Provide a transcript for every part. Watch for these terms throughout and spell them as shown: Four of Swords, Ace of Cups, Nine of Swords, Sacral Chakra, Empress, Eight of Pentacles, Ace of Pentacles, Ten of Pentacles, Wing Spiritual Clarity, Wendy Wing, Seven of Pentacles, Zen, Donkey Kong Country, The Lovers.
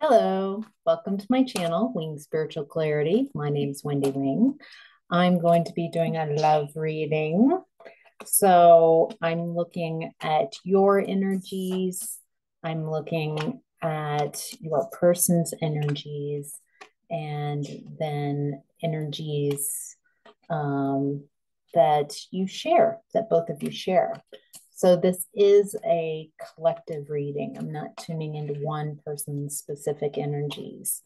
Hello, welcome to my channel, Wing Spiritual Clarity. My name is Wendy Wing. I'm going to be doing a love reading. So I'm looking at your energies. I'm looking at your person's energies and then energies that you share, that both of you share. So this is a collective reading. I'm not tuning into one person's specific energies.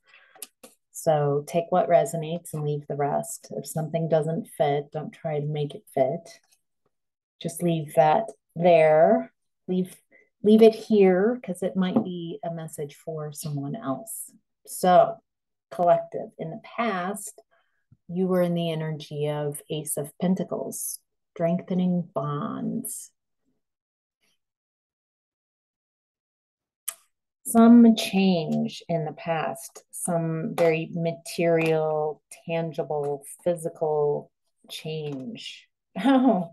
So take what resonates and leave the rest. If something doesn't fit, don't try to make it fit. Just leave that there. Leave it here because it might be a message for someone else. So collective. In the past, you were in the energy of Ace of Pentacles, strengthening bonds. Some change in the past, some very material, tangible, physical change. Oh,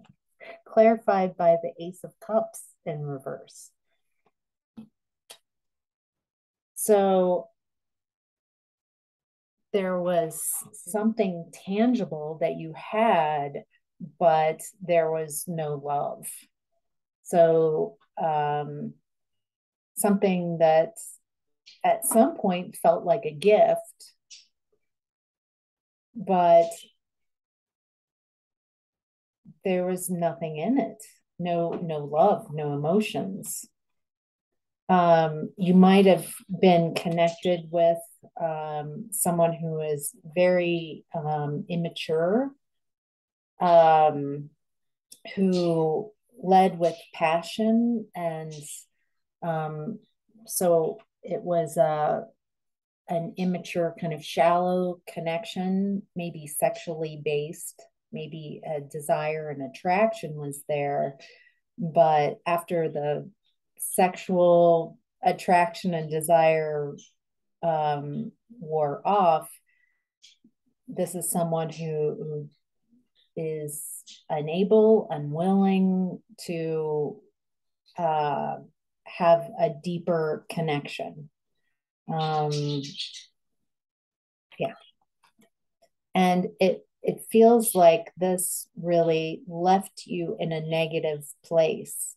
clarified by the Ace of Cups in reverse. So there was something tangible that you had, but there was no love. So, something that at some point felt like a gift, but there was nothing in it. No love, no emotions. You might have been connected with someone who is very immature, who led with passion and so it was an immature, kind of shallow connection, maybe sexually based, maybe a desire and attraction was there. But after the sexual attraction and desire wore off, this is someone who is unable, unwilling to have a deeper connection. Yeah. And it feels like this really left you in a negative place.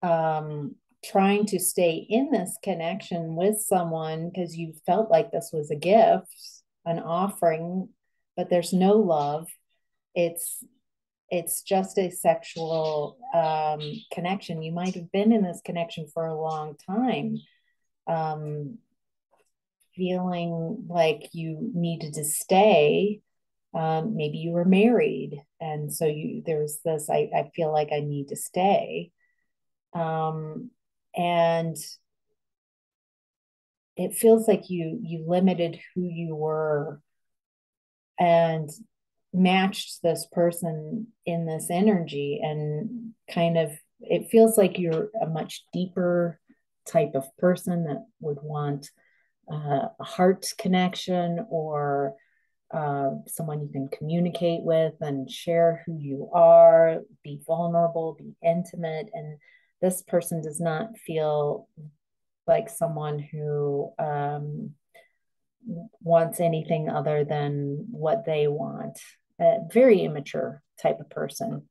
Trying to stay in this connection with someone because you felt like this was a gift, an offering, but there's no love. It's just a sexual connection. You might have been in this connection for a long time, feeling like you needed to stay. Maybe you were married, and so there's this, I feel like I need to stay. And it feels like you limited who you were and matched this person in this energy, and kind of it feels like you're a much deeper type of person that would want a heart connection or someone you can communicate with and share who you are, be vulnerable, be intimate. And this person does not feel like someone who wants anything other than what they want. A very immature type of person.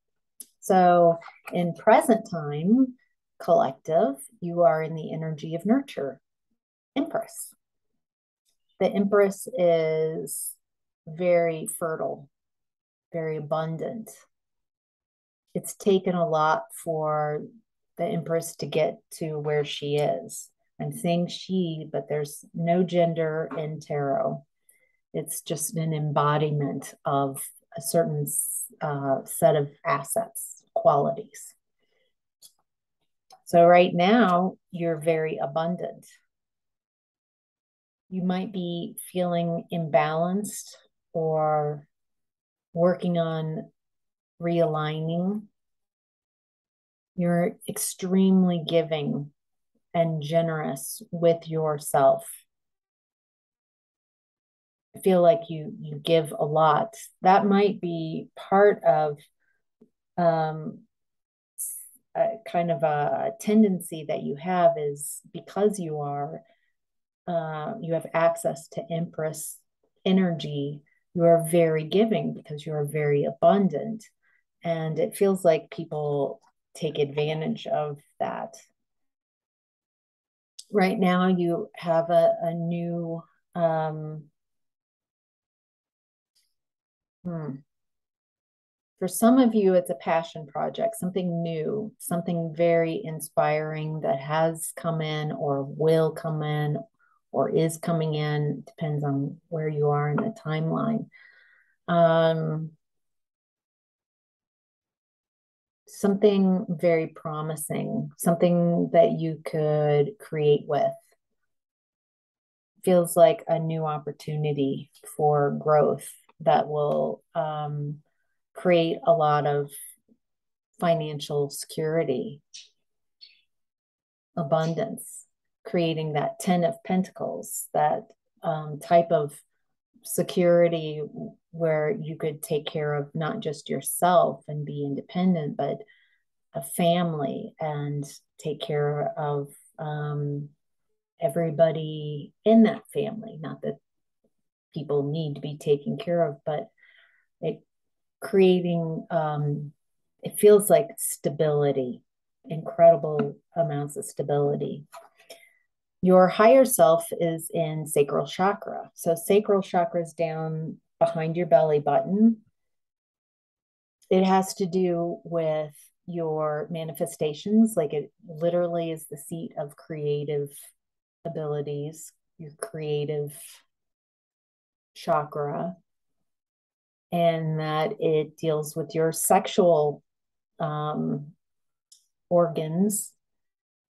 So in present time, collective, you are in the energy of nurture, Empress. The Empress is very fertile, very abundant. It's taken a lot for the Empress to get to where she is. I'm saying she, but there's no gender in tarot. It's just an embodiment of a certain set of assets, qualities. So right now, you're very abundant. You might be feeling imbalanced or working on realigning. You're extremely giving and generous with yourself. I feel like you give a lot. That might be part of a kind of a tendency that you have, is because you are You have access to Empress energy. You are very giving because you are very abundant. And it feels like people take advantage of that. Right now, you have a new... For some of you, it's a passion project, something new, something very inspiring that has come in or will come in or is coming in. Depends on where you are in the timeline. Something very promising, something that you could create with. Feels like a new opportunity for growth that will create a lot of financial security, abundance, creating that Ten of Pentacles, that type of security where you could take care of not just yourself and be independent, but a family and take care of everybody in that family. Not that people need to be taken care of, but it creating, it feels like stability, incredible amounts of stability. Your higher self is in sacral chakra. So sacral chakra is down behind your belly button. It has to do with your manifestations. Like, it literally is the seat of creative abilities, your creative chakra, and that it deals with your sexual organs.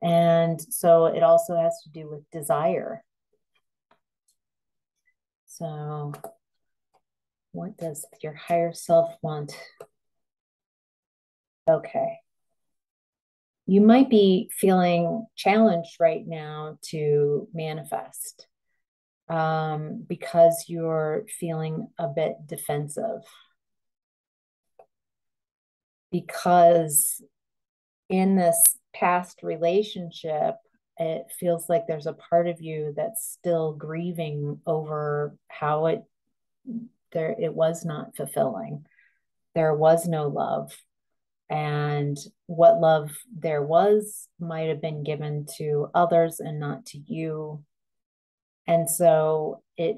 And so it also has to do with desire. So what does your higher self want? Okay. You might be feeling challenged right now to manifest because you're feeling a bit defensive. Because in this past relationship, it feels like there's a part of you that's still grieving over how it was not fulfilling. There was no love. And what love there was might have been given to others and not to you. And so it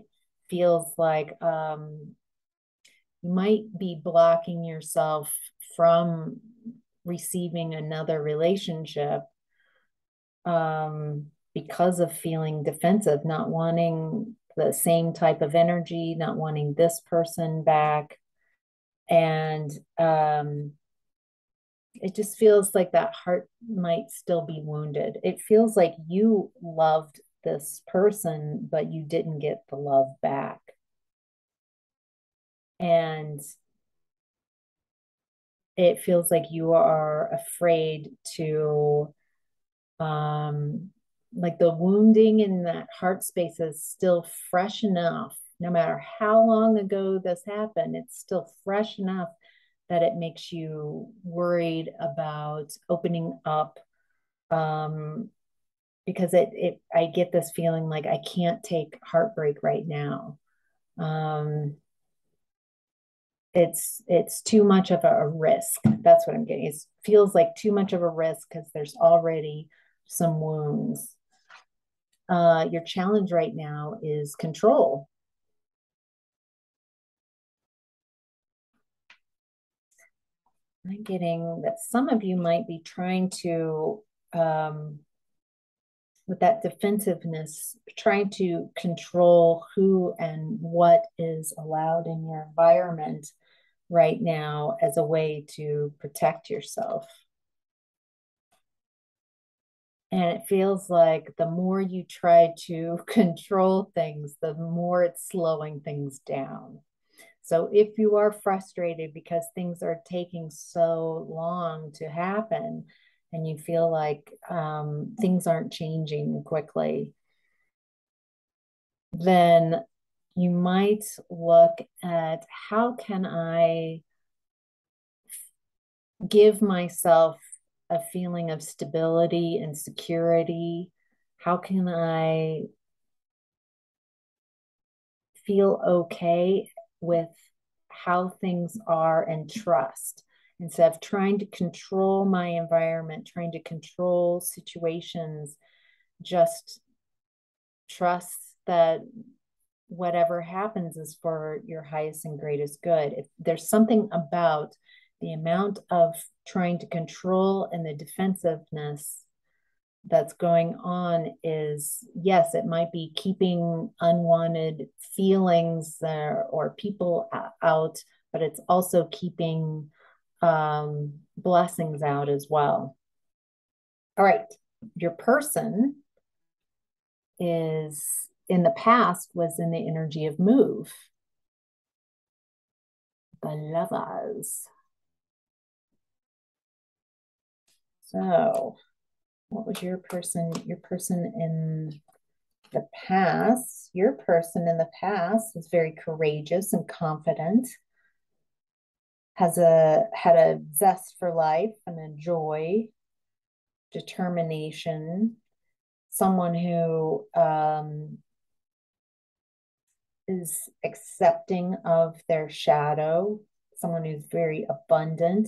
feels like you might be blocking yourself from receiving another relationship because of feeling defensive, not wanting the same type of energy, not wanting this person back. And it just feels like that heart might still be wounded. It feels like you loved this person, but you didn't get the love back. And it feels like you are afraid to, like, the wounding in that heart space is still fresh enough. No matter how long ago this happened, it's still fresh enough that it makes you worried about opening up, because I get this feeling like I can't take heartbreak right now. It's too much of a risk. That's what I'm getting. It feels like too much of a risk because there's already some wounds. Your challenge right now is control. I'm getting that some of you might be trying to, with that defensiveness, trying to control who and what is allowed in your environment right now as a way to protect yourself. And it feels like the more you try to control things, the more it's slowing things down. So if you are frustrated because things are taking so long to happen and you feel like things aren't changing quickly, then you might look at, how can I give myself a feeling of stability and security? How can I feel okay with how things are and trust. Instead of trying to control my environment, trying to control situations, just trust that whatever happens is for your highest and greatest good. If there's something about the amount of trying to control and the defensiveness that's going on is, yes, it might be keeping unwanted feelings or people out, but it's also keeping blessings out as well. All right. Your person is in the past was in the energy of move. The Lovers. So what was your person in the past? Your person in the past was very courageous and confident, had a zest for life and a joy, determination, someone who is accepting of their shadow, someone who's very abundant,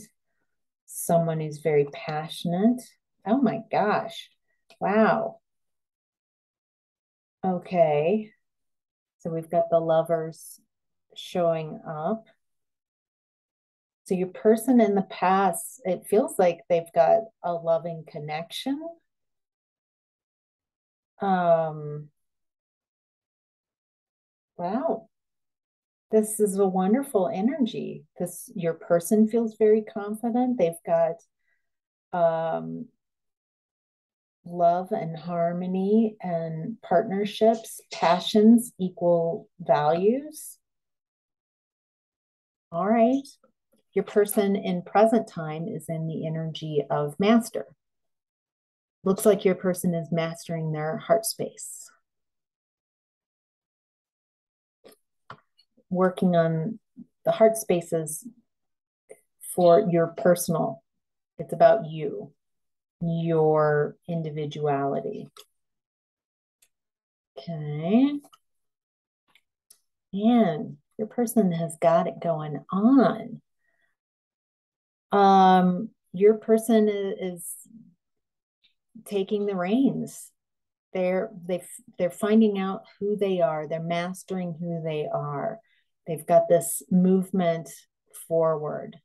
someone who's very passionate. Oh my gosh. Wow. Okay. So we've got the Lovers showing up. So your person in the past, it feels like they've got a loving connection. Wow. This is a wonderful energy. Your person feels very confident. They've got love and harmony and partnerships, passions, equal values. All right. Your person in present time is in the energy of master. Looks like your person is mastering their heart space. Working on the heart spaces for your personal. It's about you, your individuality. Okay. And your person has got it going on. Your person is taking the reins. They're finding out who they are. They're mastering who they are. They've got this movement forward.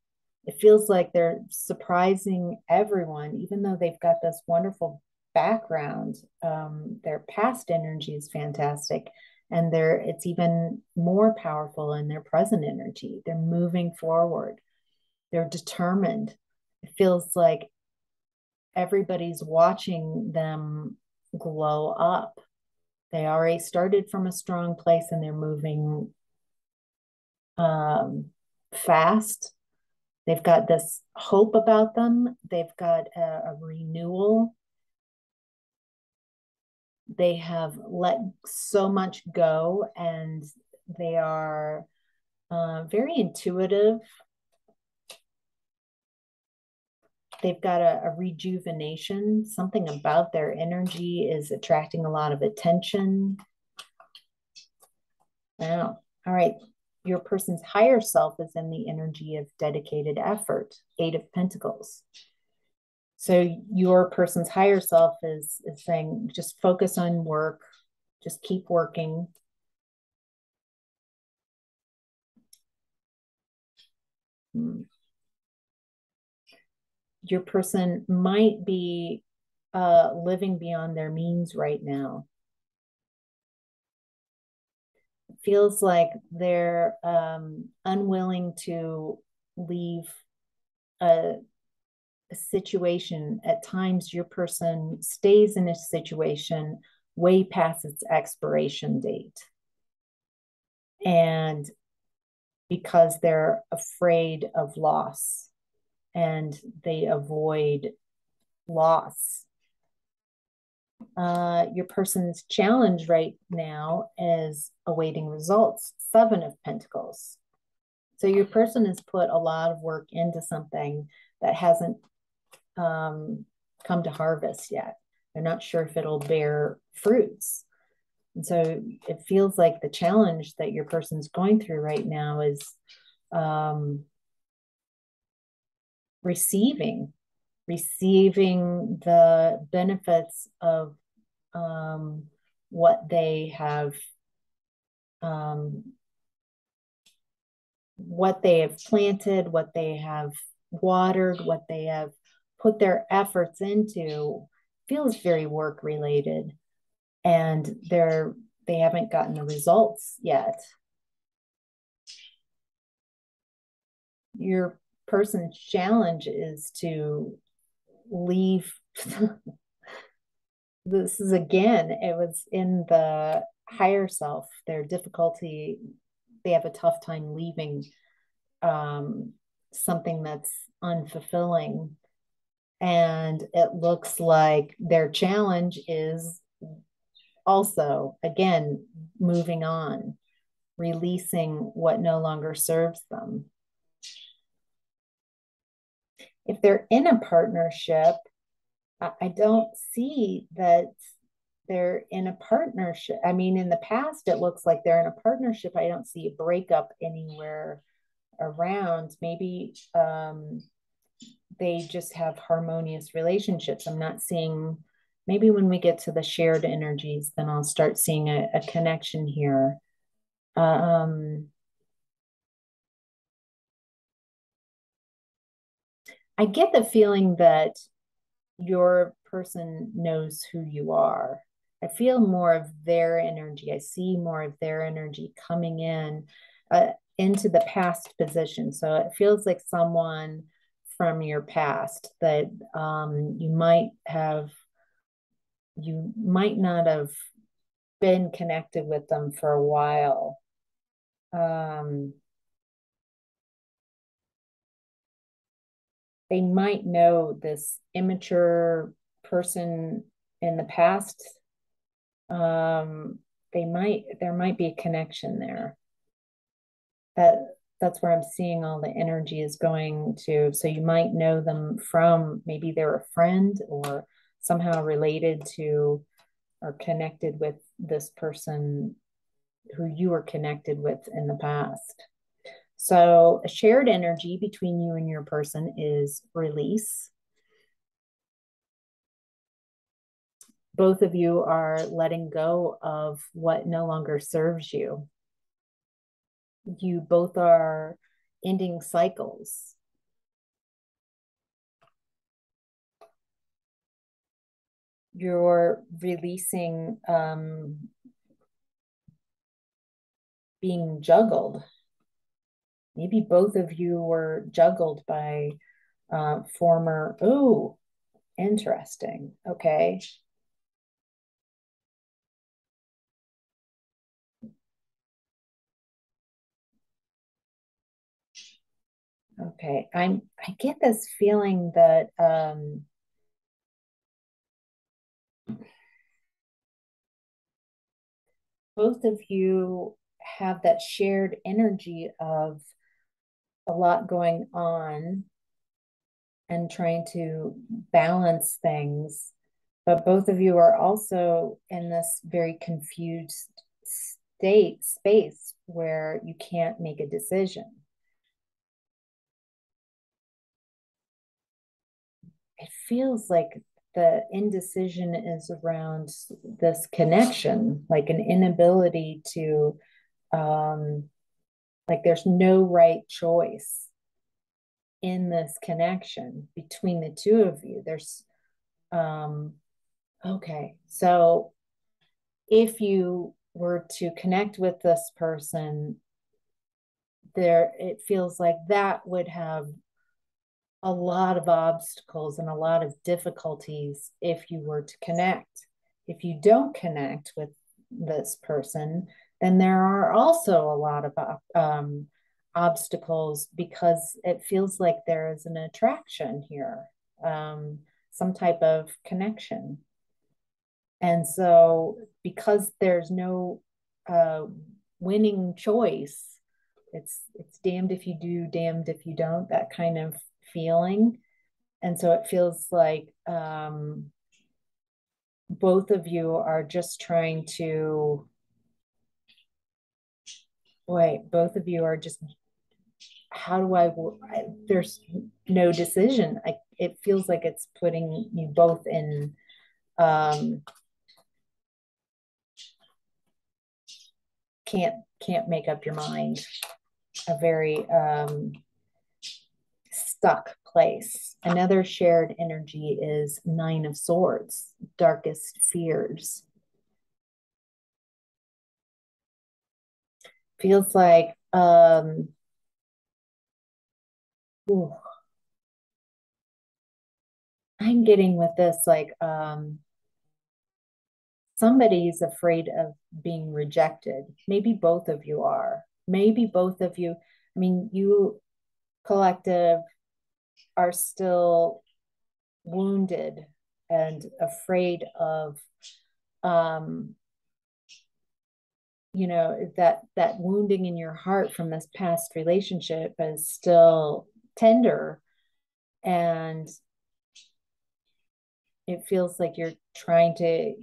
It feels like they're surprising everyone, even though they've got this wonderful background. Their past energy is fantastic, and it's even more powerful in their present energy. They're moving forward. They're determined. It feels like everybody's watching them glow up. They already started from a strong place and they're moving fast. They've got this hope about them. They've got a renewal. They have let so much go, and they are very intuitive. They've got a rejuvenation. Something about their energy is attracting a lot of attention. Wow. All right. Your person's higher self is in the energy of dedicated effort, Eight of Pentacles. So your person's higher self is saying, just focus on work. Just keep working. Your person might be living beyond their means right now. It feels like they're unwilling to leave a situation. At times, your person stays in a situation way past its expiration date. And because they're afraid of loss. And they avoid loss. Your person's challenge right now is awaiting results, Seven of Pentacles. So your person has put a lot of work into something that hasn't come to harvest yet. They're not sure if it'll bear fruits. And so it feels like the challenge that your person's going through right now is receiving the benefits of what they have, planted, what they have watered, what they have put their efforts into. Feels very work related, and they haven't gotten the results yet. Your person's challenge is to leave. This is, again, it was in the higher self, their difficulty. They have a tough time leaving something that's unfulfilling. And it looks like their challenge is also, again, moving on, releasing what no longer serves them. If they're in a partnership, I don't see that they're in a partnership. I mean, in the past, it looks like they're in a partnership. I don't see a breakup anywhere around. Maybe they just have harmonious relationships. I'm not seeing, maybe when we get to the shared energies, then I'll start seeing a connection here. I get the feeling that your person knows who you are. I feel more of their energy. I see more of their energy coming in into the past position. So it feels like someone from your past that you might not have been connected with them for a while. They might know this immature person in the past. There might be a connection there. That's where I'm seeing all the energy is going to. So you might know them from, maybe they're a friend or somehow related to or connected with this person who you were connected with in the past. So a shared energy between you and your person is release. Both of you are letting go of what no longer serves you. You both are ending cycles. You're releasing being juggled. Maybe both of you were juggled by former, ooh, interesting, okay. Okay, I get this feeling that both of you have that shared energy of a lot going on and trying to balance things, but both of you are also in this very confused space where you can't make a decision. It feels like the indecision is around this connection, like an inability to like there's no right choice in this connection between the two of you. There's, okay. So if you were to connect with this person there, it feels like that would have a lot of obstacles and a lot of difficulties if you were to connect. If you don't connect with this person, then there are also a lot of obstacles, because it feels like there is an attraction here, some type of connection. And so because there's no winning choice, it's damned if you do, damned if you don't, that kind of feeling. And so it feels like both of you are just trying to, how do I there's no decision. It feels like it's putting you both in, can't make up your mind, a very stuck place. Another shared energy is Nine of Swords, darkest fears. Feels like, I'm getting with this, like, somebody's afraid of being rejected. Maybe both of you are. Maybe both of you, I mean, you collective are still wounded and afraid of, you know, that wounding in your heart from this past relationship is still tender, and it feels like you're trying to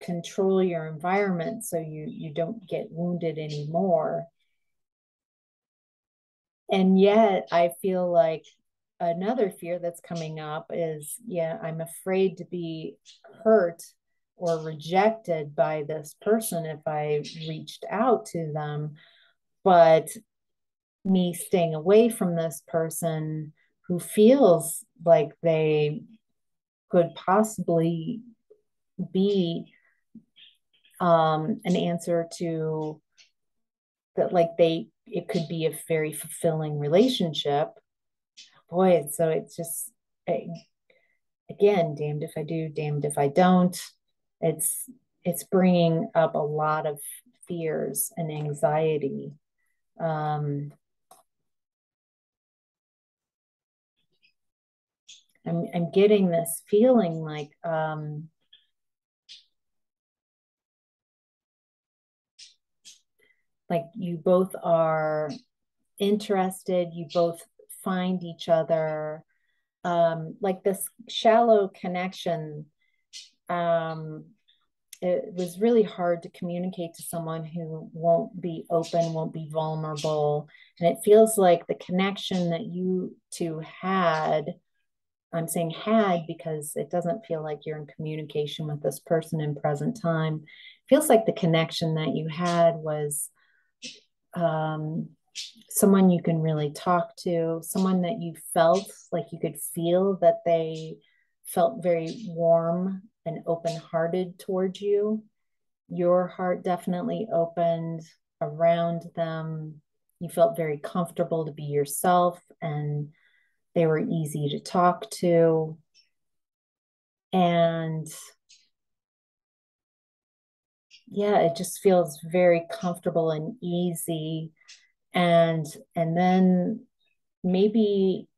control your environment so you don't get wounded anymore. And yet I feel like another fear that's coming up is, yeah, I'm afraid to be hurt or rejected by this person if I reached out to them, but me staying away from this person who feels like they could possibly be an answer to that, like it could be a very fulfilling relationship. Boy, so it's just, again, damned if I do, damned if I don't. It's bringing up a lot of fears and anxiety. I'm getting this feeling like, you both are interested, you both find each other, like this shallow connection. It was really hard to communicate to someone who won't be open, won't be vulnerable. And it feels like the connection that you two had, I'm saying had because it doesn't feel like you're in communication with this person in present time. It feels like the connection that you had was someone you can really talk to, someone that you felt like you could feel that they felt very warm and open-hearted towards you. Your heart definitely opened around them. You felt very comfortable to be yourself, and they were easy to talk to. And yeah, it just feels very comfortable and easy. And then maybe,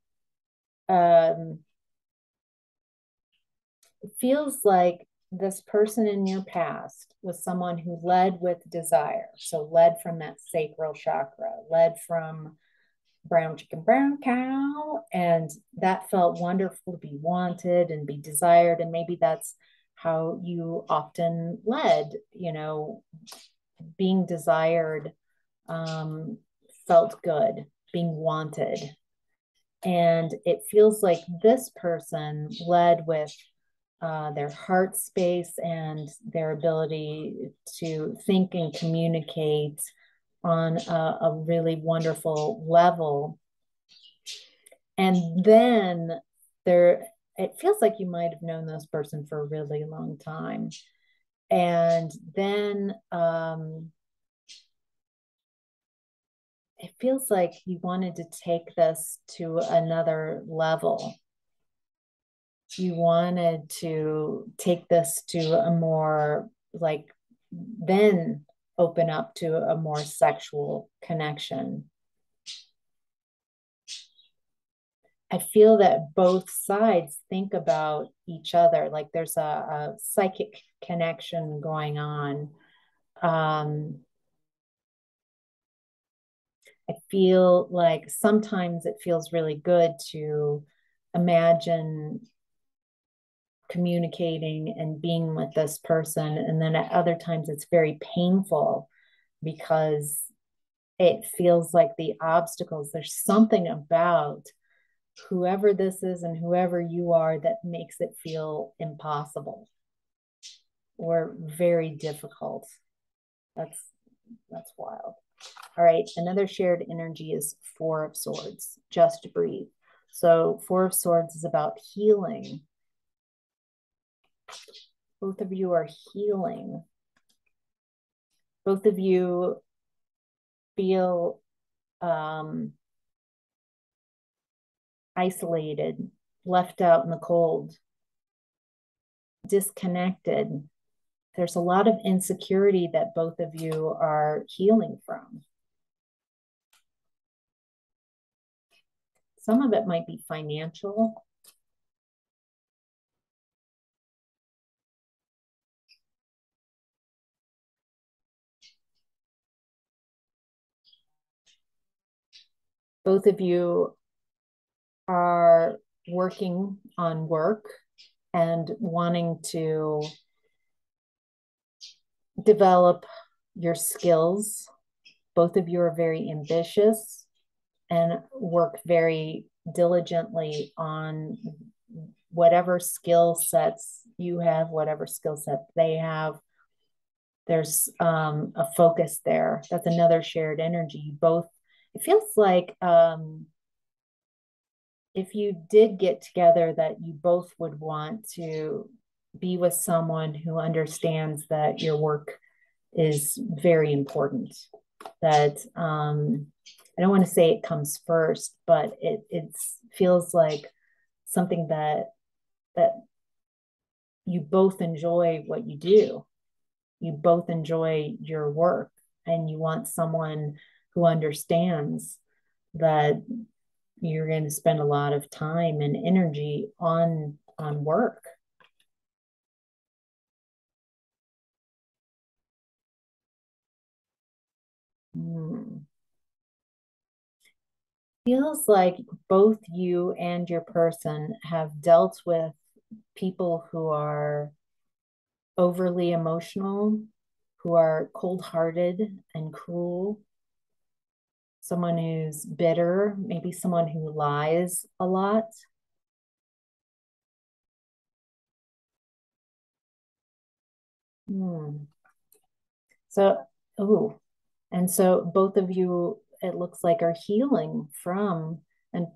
it feels like this person in your past was someone who led with desire. So led from that sacral chakra, led from brown chicken, brown cow. And that felt wonderful to be wanted and be desired. And maybe that's how you often led, you know, being desired, felt good, being wanted. And it feels like this person led with their heart space and their ability to think and communicate on a really wonderful level. And then it feels like you might have known this person for a really long time. And then it feels like you wanted to take this to another level. You wanted to take this to a more, like, then open up to a more sexual connection. I feel that both sides think about each other, like there's a psychic connection going on. I feel like sometimes it feels really good to imagine communicating and being with this person. And then at other times it's very painful because it feels like the obstacles, there's something about whoever this is and whoever you are that makes it feel impossible or very difficult. That's wild. All right. Another shared energy is Four of Swords. Just breathe. So Four of Swords is about healing. Both of you are healing. Both of you feel isolated, left out in the cold, disconnected. There's a lot of insecurity that both of you are healing from. Some of it might be financial. Both of you are working on work and wanting to develop your skills. Both of you are very ambitious and work very diligently on whatever skill sets you have, whatever skill set they have. There's a focus there. That's another shared energy. Both, it feels like if you did get together, that you both would want to be with someone who understands that your work is very important, that I don't want to say it comes first, but it feels like something that you both enjoy what you do. You both enjoy your work, and you want someone who understands that you're going to spend a lot of time and energy on work. Feels like both you and your person have dealt with people who are overly emotional, who are cold-hearted and cruel, someone who's bitter, maybe someone who lies a lot. So, oh, and so both of you, it looks like, are healing from and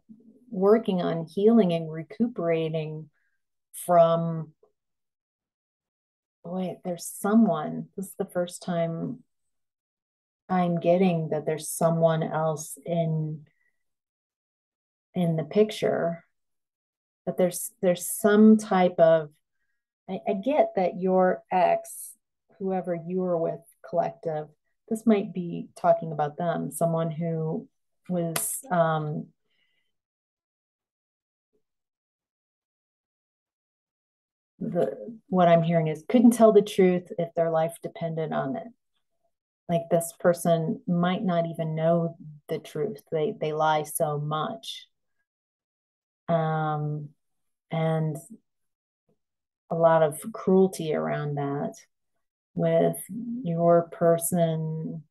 working on healing and recuperating from, boy, there's someone, this is the first time I'm getting that there's someone else in the picture, but there's some type of, I get that your ex, whoever you were with, collective, this might be talking about them, someone who was what I'm hearing is couldn't tell the truth if their life depended on it. Like, this person might not even know the truth. They lie so much. And a lot of cruelty around that. With your person,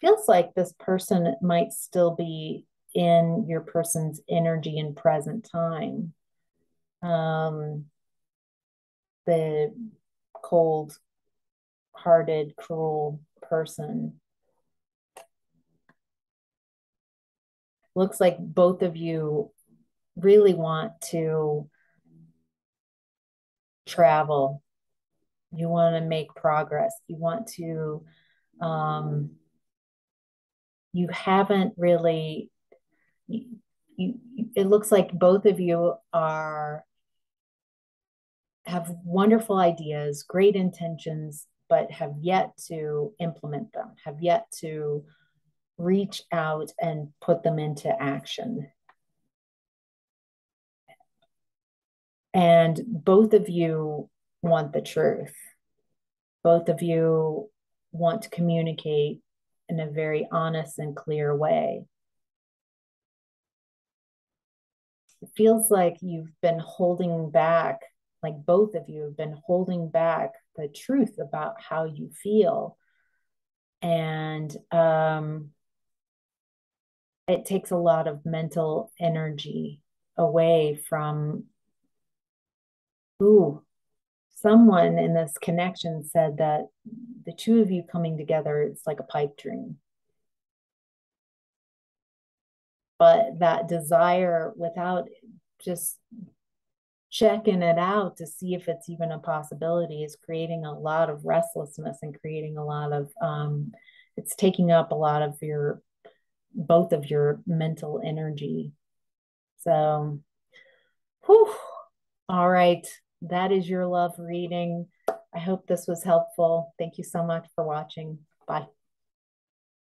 feels like this person might still be in your person's energy in present time. The cold-hearted, cruel person. Looks like both of you really want to travel. You want to make progress. You want to, you haven't really, it looks like both of you have wonderful ideas, great intentions, but have yet to implement them, have yet to reach out and put them into action. And both of you want the truth. Both of you want to communicate in a very honest and clear way. it feels like you've been holding back, like both of you have been holding back the truth about how you feel. And it takes a lot of mental energy away from, ooh, someone in this connection said that the two of you coming together, it's like a pipe dream. But that desire, without just checking it out to see if it's even a possibility, is creating a lot of restlessness and creating a lot of, it's taking up a lot of your, both of your mental energy. So, whew. All right. That is your love reading. I hope this was helpful. Thank you so much for watching. Bye.